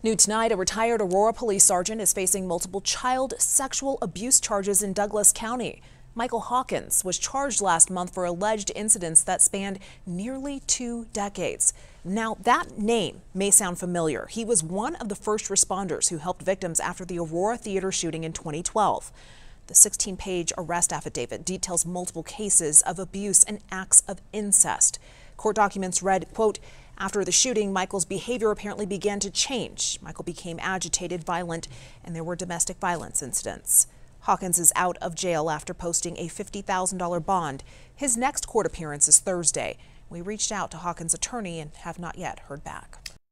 New tonight, a retired Aurora police sergeant is facing multiple child sexual abuse charges in Douglas County. Michael Hawkins was charged last month for alleged incidents that spanned nearly 2 decades. Now, that name may sound familiar. He was one of the first responders who helped victims after the Aurora theater shooting in 2012. The 16-page arrest affidavit details multiple cases of abuse and acts of incest. Court documents read, quote, "After the shooting, Michael's behavior apparently began to change. Michael became agitated, violent, and there were domestic violence incidents." Hawkins is out of jail after posting a $50,000 bond. His next court appearance is Thursday. We reached out to Hawkins' attorney and have not yet heard back.